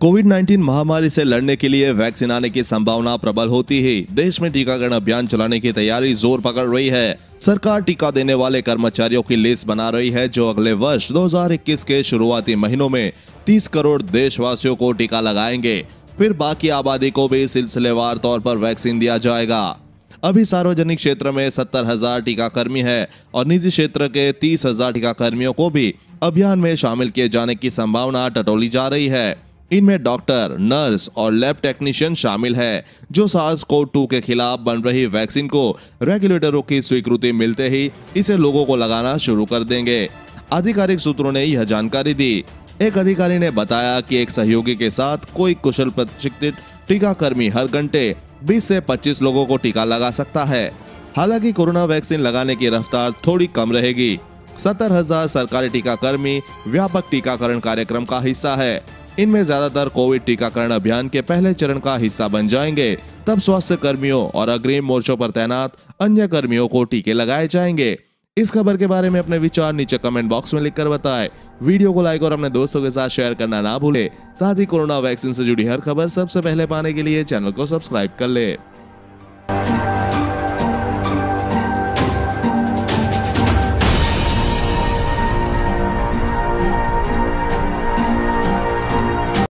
कोविड-19 महामारी से लड़ने के लिए वैक्सीन आने की संभावना प्रबल होती है। देश में टीकाकरण अभियान चलाने की तैयारी जोर पकड़ रही है। सरकार टीका देने वाले कर्मचारियों की लिस्ट बना रही है जो अगले वर्ष 2021 के शुरुआती महीनों में 30 करोड़ देशवासियों को टीका लगाएंगे। फिर बाकी आबादी को भी सिलसिलेवार तौर पर वैक्सीन दिया जाएगा। अभी सार्वजनिक क्षेत्र में 70,000 टीकाकर्मी है और निजी क्षेत्र के 30,000 टीकाकर्मियों को भी अभियान में शामिल किए जाने की संभावना टटोली जा रही है। इनमें डॉक्टर, नर्स और लैब टेक्नीशियन शामिल है जो SARS-CoV-2 के खिलाफ बन रही वैक्सीन को रेगुलेटरों की स्वीकृति मिलते ही इसे लोगों को लगाना शुरू कर देंगे। आधिकारिक सूत्रों ने यह जानकारी दी। एक अधिकारी ने बताया कि एक सहयोगी के साथ कोई कुशल प्रशिक्षित टीकाकर्मी हर घंटे 20 से 25 लोगों को टीका लगा सकता है। हालांकि कोरोना वैक्सीन लगाने की रफ्तार थोड़ी कम रहेगी। 70,000 सरकारी टीकाकर्मी व्यापक टीकाकरण कार्यक्रम का हिस्सा है। इनमें ज्यादातर कोविड टीकाकरण अभियान के पहले चरण का हिस्सा बन जाएंगे। तब स्वास्थ्य कर्मियों और अग्रिम मोर्चों पर तैनात अन्य कर्मियों को टीके लगाए जाएंगे। इस खबर के बारे में अपने विचार नीचे कमेंट बॉक्स में लिखकर बताएं। वीडियो को लाइक और अपने दोस्तों के साथ शेयर करना ना भूले। साथ ही कोरोना वैक्सीन से जुड़ी हर खबर सबसे पहले पाने के लिए चैनल को सब्सक्राइब कर ले।